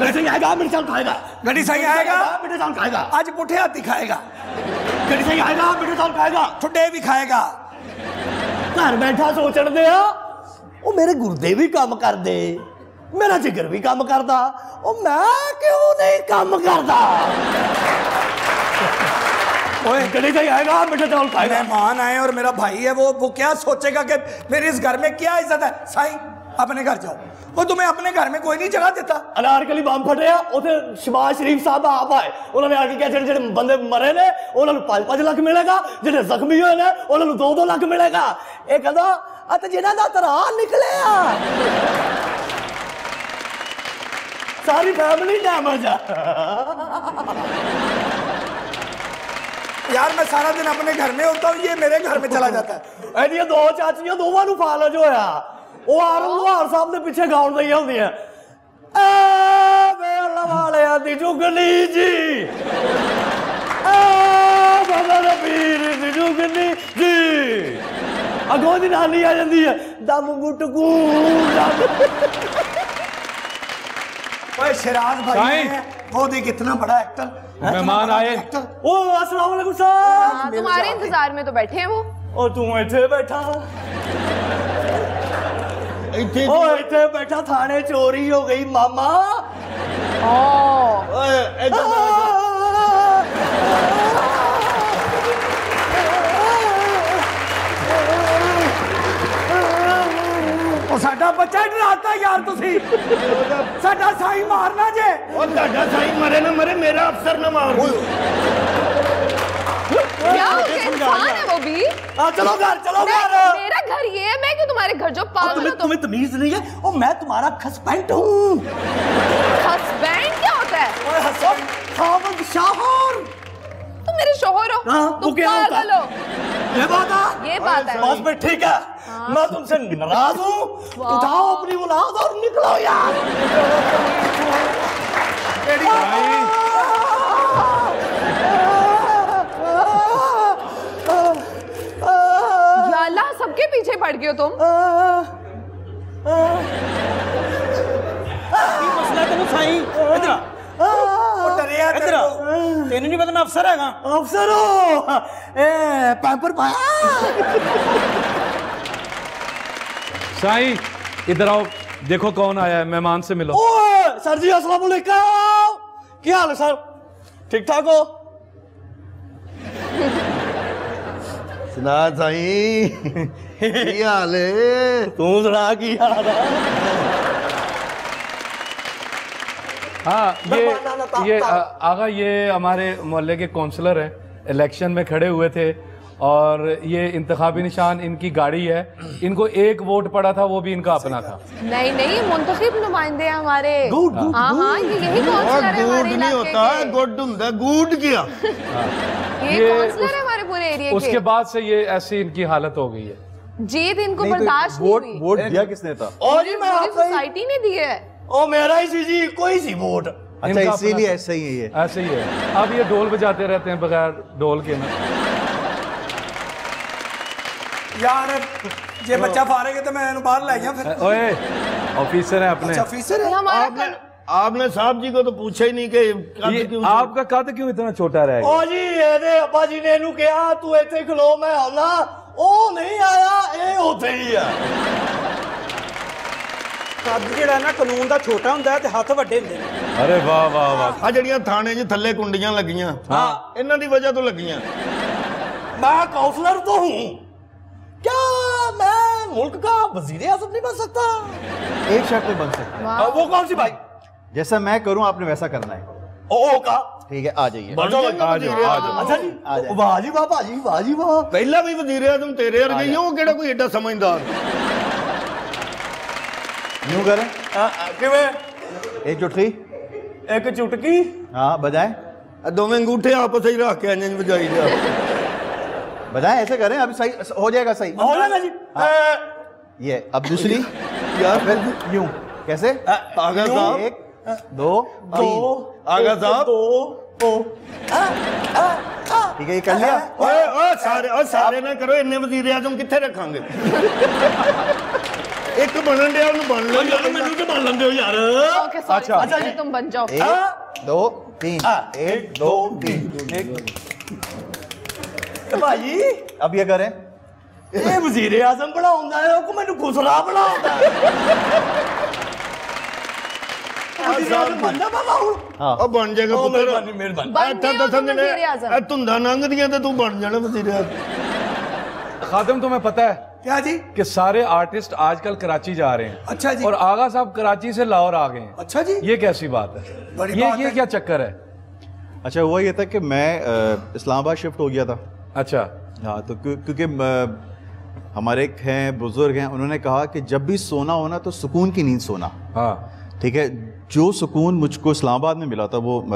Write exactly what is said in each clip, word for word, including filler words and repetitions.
वैसे ही आएगा, मेरे साथ खाएगा। गड़ी सही आएगा, मेरे साथ खाएगा। आज पुठे आती खाएगा। गड़ी सही आएगा, मेरे साथ खाएगा। ठुड्डे भी खाएगा। घर बैठा सोचण दे ओ मेरे गुर्दे भी काम कर दे, मेरा जिगर भी काम करदा, ओ मैं क्यों नहीं काम करदा। ओए गड़ी सही आएगा, मेरे साथ खाएगा। मेहमान आए और मेरा भाई है, वो वो क्या सोचेगा कि मेरे इस घर में क्या इज्जत है। साई अपने घर जाओ, वो तुम्हें अपने घर में कोई नहीं जगह देता। अनारकली बम फटे उसे शबाज शरीफ साहब आप आए, उन्होंने आके कहा जेडे जेडे बंदे मरे ने उन्होंने पाँच पाँच लाख मिलेगा, जेडे जख्मी हुए ने उन्होंने दो दो लाख मिलेगा। ये कहता अत जिन्हों का तरा निकले सारी फैमिली डैमेज है। यार मैं सारा दिन अपने घर में होता हूँ, ये मेरे घर में चला जाता है। ए दो चाचिया दोवां नूं फालज होया, वो आरम लुहार साहब के पीछे गाउन दई होंदी है दी जुगनी जी पीर दी जुगनी जी। अगों की नानी आ जाती है दम गुटकू। ओए शिराज भाई बहुत ही कितना बड़ा एक्टर। मेहमान आए। ओ अस्सलाम वालेकुम साहब, तुम्हारे इंतजार में तो बैठे हैं वो। और तू बैठे बैठा इथे इथे बैठा थाने चोरी हो गई मामा। ओ साडा बच्चा डराता यार, तुसी साडा साई मारना जे। ओ साडा साई मरे ना मरे, मेरा अफसर ना मार। वो भी आ, चलो घर चलो घर। मेरा घर ये है, मैं क्यों तुम्हारे घर जो पागल हो। तुम्हें तमीज नहीं है। ओ मैं तुम्हारा हस्बैंड हूँ। हस्बैंड क्या होता है? ओए हस्बैंड शौहर। तुम मेरे शौहर हो। तुम पागल हो। ये बात है, ये बात है। बस फिर ठीक है, मैं तुमसे नाराज हूँ। उठाओ अपनी औलाद और निकलो यार। सबके पीछे पड़ गए हो तुम। की मसला तेन साई? इधर ओ डरिया इधर। तेन नहीं पता मैं अफसर हैगा। अफसर हो ए पैंपर पाया। साई इधर आओ, देखो कौन आया है, मेहमान से मिलो। ओए सर जी अस्सलाम वालेकुम, क्या हाल है सर? ठीक ठाक हो? सुना साई की हाल है? तू सुना की हाल है? हाँ ये ये आगा ये हमारे मोहल्ले के काउंसलर हैं, इलेक्शन में खड़े हुए थे और ये इंतखाबी निशान इनकी गाड़ी है। इनको एक वोट पड़ा था, वो भी इनका अपना था। नहीं नहीं मुंतखिब नुमाइंदे हैं हमारे। हाँ हाँ ये यही काउंसलर है हमारे इलाके के। गुड किया ये काउंसलर है हमारे पूरे एरिया के। उसके बाद से ये ऐसी इनकी हालत हो गई है। जीत इनको बर्दाश्त नहीं हुई। वोट दिया किसने था? और ये पूरी सोसाइटी ने दी है। ओ मेरा ही जी कोई सी वोट। अच्छा इसीलिए ऐसा ही है, ऐसा ही है। अब ये ढोल बजाते रहते हैं बगैर ढोल के ना। यार ये बच्चा फारेग है तो मैं इन्हें बाहर ले गया फिर। ओए ऑफिसर है अपने। अच्छा ऑफिसर है हमारा। आपने साहब जी को तो पूछा ही नहीं कि आपका कद क्यों इतना छोटा रहा है। ओ जी ये अब्बा जी ने इन्हें कहा तू इतने खलो मैं आना, ओ नहीं आया ये उधर ही है। कद जेड़ा ना कानून दा छोटा हुंदा है ते हाथ वड्डे हुंदे ने। अरे वाह वाह वाह। आ जड़ियां थाने जी थल्ले कुंडियां लगियां हां इन्हां दी वजह तो लगियां। मैं काउंसलर तो हूं, क्या मैं मुल्क का वजीर आज़म नहीं बन सकता? एक शर्त पे बन सकता। आ, वो कौन सी भाई? जैसा मैं करूं आपने वैसा करना है। ओ का ठीक है आ जाइए। अच्छा जी वाह जी वाह भाजी वाह जी वाह। पहला भी वजीर आज़म तेरे और गई हो केड़ा कोई एडा समझदार। यूं करें किवें एक चुटकी एक चुटकी हां बजाएं दोवें अंगूठे आपस में रख के इंज बजाई जा। बताएं ऐसे करें अभी सही हो जाएगा। सही हो जाएगा जी। हाँ। ये अब दूसरी यार यूं कैसे आगा साहब एक दो दो आगा साहब दो ओ ठीक है ये कर लिया। ओए ओ सारे ओ सारे ना करो इन्ने वजीर आजम किथे रखांगे। एक तो बनन दे और बन लो यार, मेनू के बन लंदे हो यार। अच्छा अच्छा जी तुम बन जाओ। एक दो तीन एक दो तीन। भाई अब ये करें, ये वजीर आजम बड़ा होता है को मेनू घुसड़ा बड़ा होता है। खादिम तुम्हें पता है क्या जी कि सारे आर्टिस्ट आजकल कराची जा रहे हैं। अच्छा जी। और आगा साहब कराची से लाहौर आ गए हैं। अच्छा जी, ये कैसी बात है, ये ये क्या चक्कर है? अच्छा हुआ ये था कि मैं इस्लामाबाद शिफ्ट हो गया था। अच्छा हाँ, तो क्योंकि हमारे एक हैं बुजुर्ग हैं, उन्होंने कहा कि जब भी सोना होना तो सुकून की नींद सोना। हाँ ठीक है, जो सुकून मुझको इस्लामाबाद में मिला था वो आ, आ,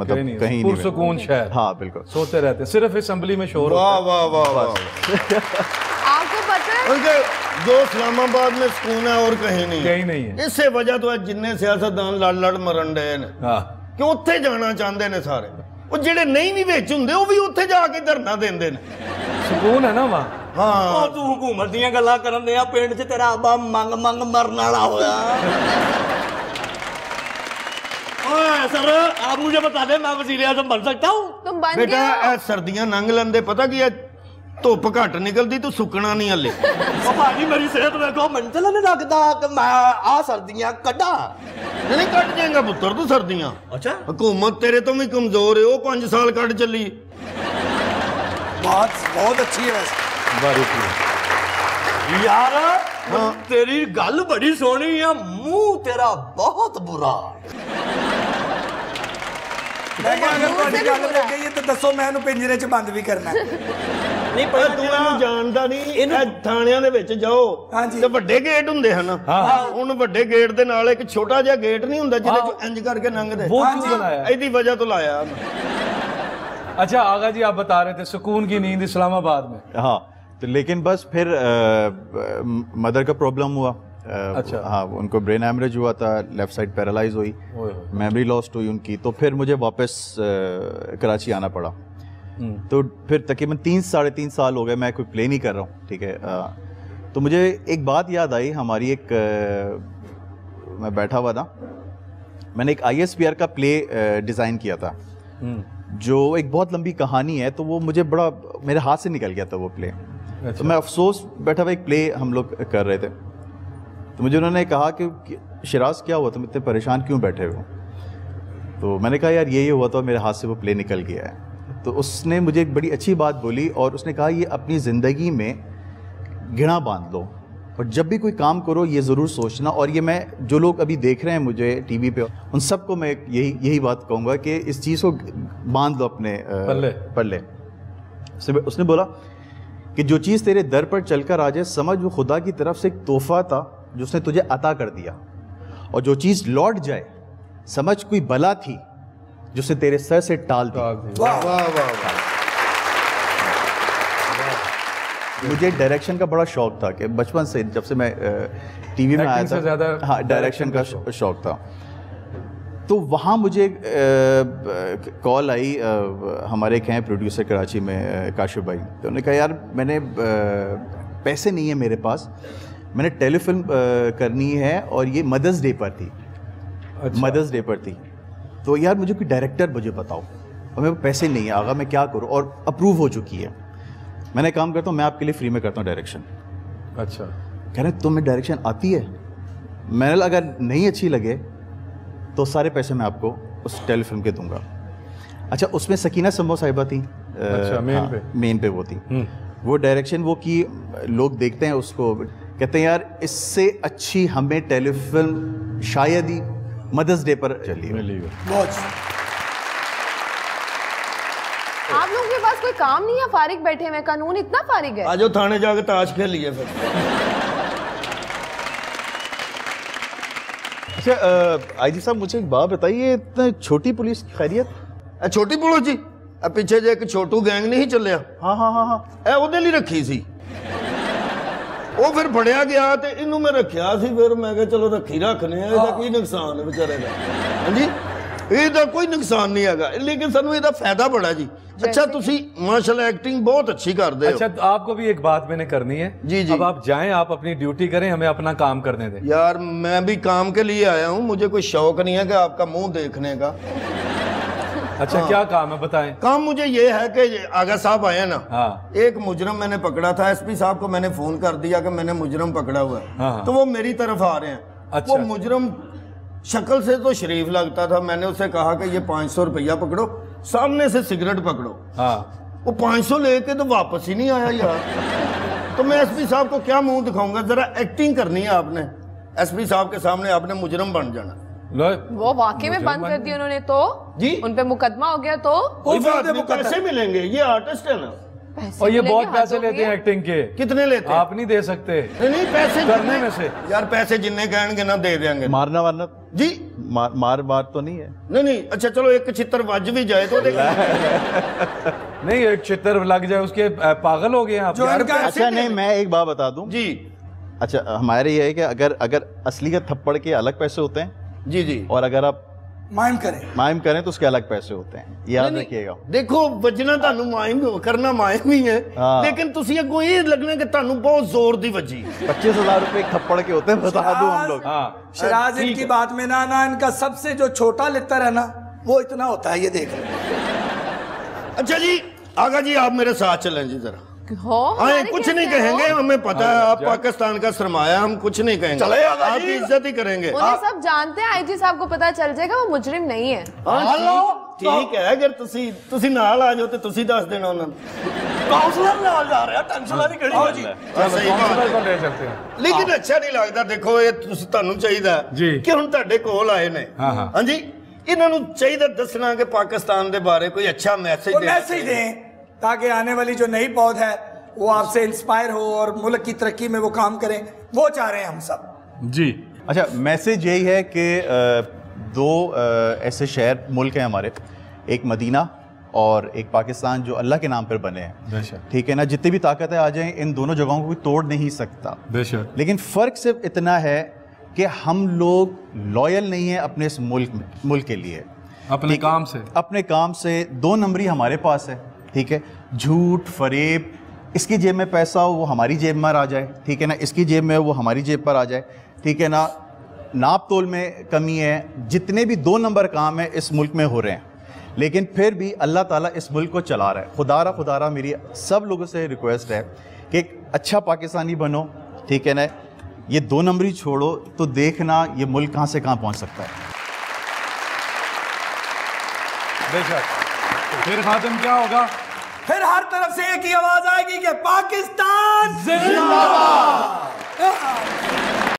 मतलब नहीं, कहीं नहीं सुकून शहर। हाँ बिल्कुल, सोते रहते सिर्फ असेंबली में शोर। वाह वाह वाह वाह, आपको पता है जो इस्लामाबाद में सुकून है और कहीं नहीं, कहीं नहीं है। इससे वजह तो है जिन्ने सियासतदान लड़ लड़ मरन डे ने कि उत्थे जाना चाहते ने सारे, और जेडे नहीं भी विच हुंदे वो भी उत्थे जाके धरना देंदे ने। सुकून है ना वहां। हाँ तू हुकूमत दी गल्लां करन दे, पिंड च तेरा आबा मंग मंग मरन वाला होया। ओए सर आप मुझे बता दे मैं वजीर आजम बन सकता हूँ? तुम बन बेटा गए। सर्दियां नंग लंदे, पता कि धुप घट निकलती तो सुकना नहीं हले। भाजी मेरी सेहत देखो, मन चला नहीं लगता कि मैं आ सर्दियां कटा। नहीं कट जाएगा पुत्र तू सर्दियां। अच्छा हुकूमत तेरे तो भी कमजोर है, वो पांच साल कट चली। बात बहुत अच्छी है यार। हाँ। तेरी गल बड़ी सोहनी है, मुंह तेरा बहुत बुरा। छोटा जा गेट नहीं हुंदा जिहदे इंज करके लंघदे, इहदी वजह तो लाया। अच्छा आगा जी आप बता रहे थे सुकून की नींद इस्लामाबाद में। हाँ तो लेकिन बस फिर मदर का प्रॉब्लम हुआ। अच्छा हाँ, उनको ब्रेन हैमरेज हुआ था, लेफ्ट साइड पैरालाइज हुई, मेमोरी लॉस्ट हुई उनकी। तो फिर मुझे वापस आ, कराची आना पड़ा। तो फिर तकरीबन तीन साढ़े तीन साल हो गए मैं कोई प्ले नहीं कर रहा हूँ। ठीक है आ, तो मुझे एक बात याद आई। हमारी एक आ, मैं बैठा हुआ था, मैंने एक आई एस पी आर का प्ले डिज़ाइन किया था जो एक बहुत लंबी कहानी है। तो वो मुझे बड़ा मेरे हाथ से निकल गया था वो प्ले। अच्छा। तो मैं अफसोस बैठा हुआ, एक प्ले हम लोग कर रहे थे। तो मुझे उन्होंने कहा कि शिराज क्या हुआ, तुम इतने परेशान क्यों बैठे हो? तो मैंने कहा यार ये ये हुआ था, मेरे हाथ से वो प्ले निकल गया है। तो उसने मुझे एक बड़ी अच्छी बात बोली और उसने कहा ये अपनी ज़िंदगी में घिना बांध लो और जब भी कोई काम करो ये ज़रूर सोचना। और ये मैं जो लोग अभी देख रहे हैं मुझे टीवी पे, उन सबको मैं यही यही बात कहूँगा कि इस चीज़ को बांध लो अपने पल्ले पल्ले। उसने बोला कि जो चीज़ तेरे दर पर चल कर आ जाए समझ वो खुदा की तरफ से एक तोहफ़ा था जो उसने तुझे अता कर दिया, और जो चीज़ लौट जाए समझ कोई बला थी जो उसे तेरे सर से टाल दी। वाह वाह वाह। मुझे डायरेक्शन का बड़ा शौक था कि बचपन से, जब से मैं टीवी में आया था ज़्यादा हाँ डायरेक्शन का शौक था। तो वहाँ मुझे कॉल आई, हमारे एक हैं प्रोड्यूसर कराची में काशिफ भाई, तो उन्होंने कहा यार मैंने पैसे नहीं है मेरे पास, मैंने टेलीफिल्म करनी है और ये मदर्स डे पर थी। अच्छा। मदर्स डे पर थी। तो यार मुझे कोई डायरेक्टर मुझे बताओ, और मेरे पैसे नहीं है आगा, मैं क्या करूँ? और अप्रूव हो चुकी है। मैंने काम करता हूँ, मैं आपके लिए फ्री में करता हूँ डायरेक्शन। अच्छा। कह रहे तुम्हें डायरेक्शन आती है? मैंने अगर नहीं अच्छी लगे तो सारे पैसे मैं आपको उस टेलीफिल्म के दूंगा। अच्छा उसमें सकीना संभव साहिबा थी। अच्छा, मेन हाँ, पे मेन पे वो थी। वो डायरेक्शन वो की, लोग देखते हैं उसको कहते हैं यार इससे अच्छी हमें टेलीफिल्म शायद ही मदर्स डे पर चली। आप लोगों के पास कोई काम नहीं है, फारिग बैठे हुए, कानून इतना फारिग है। आज थाने जाके ताश खेल लिए फिर। अच्छा आईजी साहब मुझे एक बात बताइए, इतने छोटी पुलिस की खैरियत? छोटी पुलिस जी अब पीछे जो एक छोटू गैंग नहीं चलिया। हाँ हाँ हाँ हाँ ए ओदे लिए रखी सी, वो फिर फड़िया गया तो इनू मैं रखिया सी, फिर मैं कहा चलो रखी रखने, इसका कोई नुकसान है बेचारे का। हाँ जी ਇਹਦਾ ਕੋਈ ਨੁਕਸਾਨ ਨਹੀਂ ਹੈਗਾ ਲੇਕਿਨ ਸਾਨੂੰ ਇਹਦਾ ਫਾਇਦਾ ਬੜਾ ਜੀ। अच्छा तुसी माशाल्लाह एक्टिंग बहुत अच्छी कर दे। अच्छा तो आपको भी एक बात मैंने करनी है जी जी। अब आप जाएं, आप अपनी ड्यूटी करें, हमें अपना काम करने दें। यार मैं भी काम के लिए आया हूँ, मुझे कोई शौक नहीं है कि आपका मुंह देखने का। अच्छा हाँ। क्या काम है बताएं। काम मुझे ये है कि आगा साहब आए ना हाँ। एक मुजरम मैंने पकड़ा था, एस पी साहब को मैंने फोन कर दिया कि मैंने मुजरम पकड़ा हुआ है, तो वो मेरी तरफ आ रहे हैं। वो मुजरम शक्ल से तो शरीफ लगता था, मैंने उसे कहा कि ये पाँच सौ रुपया पकड़ो, सामने से सिगरेट पकड़ो। हाँ। वो पाँच सौ लेके तो वापस ही नहीं आया यार। तो मैं एसपी साहब को क्या मुंह दिखाऊंगा, जरा एक्टिंग करनी है आपने एसपी साहब के सामने, आपने मुजरम बन जाना। वो वाकई में बंद कर दी उन्होंने तो जी, उन पे मुकदमा हो गया। तो पैसे मिलेंगे, ये आर्टिस्ट है ना, और ये बहुत पैसे लेते हैं एक्टिंग के। कितने लेते हैं? आप नहीं दे सकते। नहीं पैसे करने में से यार, पैसे जितने कहने ना दे देंगे। मारना वारना जी मार मार बात तो नहीं है। नहीं नहीं अच्छा चलो एक छितर वज भी जाए तो नहीं, एक छितर लग जाए उसके, पागल हो गए आप यार। अच्छा नहीं मैं एक बात बता दूं जी, अच्छा हमारे ये है कि अगर अगर असली का थप्पड़ के अलग पैसे होते हैं जी जी, और अगर आप माइम करें माइम करें तो उसके अलग पैसे होते हैं, याद रखिएगा। देखो वजना तानू माइम करना माइम ही है, लेकिन तुसी अगो ये लगना कि तानू बहुत जोर दी वजी। पच्चीस हजार रुपए थप्पड़ के होते हैं, बता दूं हम लोग। शराज इनकी बात में ना ना, इनका सबसे जो छोटा लेता है ना वो इतना होता है, ये देख रहे। अच्छा जी आगा जी आप मेरे साथ चलें जी जरा। आए कुछ नहीं कहेंगे, हमें पता है आप पाकिस्तान का सरमाया, हम कुछ नहीं कहेंगे, आप इज्जत ही करेंगे। उन्हें सब जानते हैं, आईजी साहब को पता चल जाएगा वो मुजरिम नहीं है। ठीक है अगर तुसी तुसी नाल आ जाओ तो तुसी दस देना उन्हें। काउंसलर नाल जा रहा है, टेंशन वाली गड़ी हो जी। काउंसलर को ले सकते हैं लेकिन अच्छा नहीं लगता। देखो ये तुसी तानू चाहिदा कि हुन तुहाडे कोल आए ने, हां जी इन्हां नू चाहिदा दसना कि पाकिस्तान दे बारे कोई अच्छा मैसेज दे, मैसेज दें ताकि आने वाली जो नई पौध है वो आपसे इंस्पायर हो और मुल्क की तरक्की में वो काम करें, वो चाह रहे हैं हम सब जी। अच्छा मैसेज यही है कि दो ऐसे शहर मुल्क हैं हमारे, एक मदीना और एक पाकिस्तान, जो अल्लाह के नाम पर बने हैं, ठीक है ना। जितनी भी ताकतें आ जाएं इन दोनों जगहों को कोई तोड़ नहीं सकता, लेकिन फ़र्क सिर्फ इतना है कि हम लोग लॉयल नहीं हैं अपने इस मुल्क में, मुल्क के लिए अपने काम से, अपने काम से दो नंबरी हमारे पास है, ठीक है। झूठ फरेब, इसकी जेब में पैसा हो वो हमारी जेब में आ जाए, ठीक है ना, इसकी जेब में वो हमारी जेब पर आ जाए, ठीक है ना। नाप तोल में कमी है, जितने भी दो नंबर काम है इस मुल्क में हो रहे हैं, लेकिन फिर भी अल्लाह ताला इस मुल्क को चला रहा है। खुदारा खुदारा मेरी सब लोगों से रिक्वेस्ट है कि एक अच्छा पाकिस्तानी बनो, ठीक है ना, ये दो नंबरी छोड़ो, तो देखना ये मुल्क कहाँ से कहाँ पहुँच सकता है। बेशक फिर खातम क्या होगा, फिर हर तरफ से एक ही आवाज आएगी कि पाकिस्तान जिंदाबाद।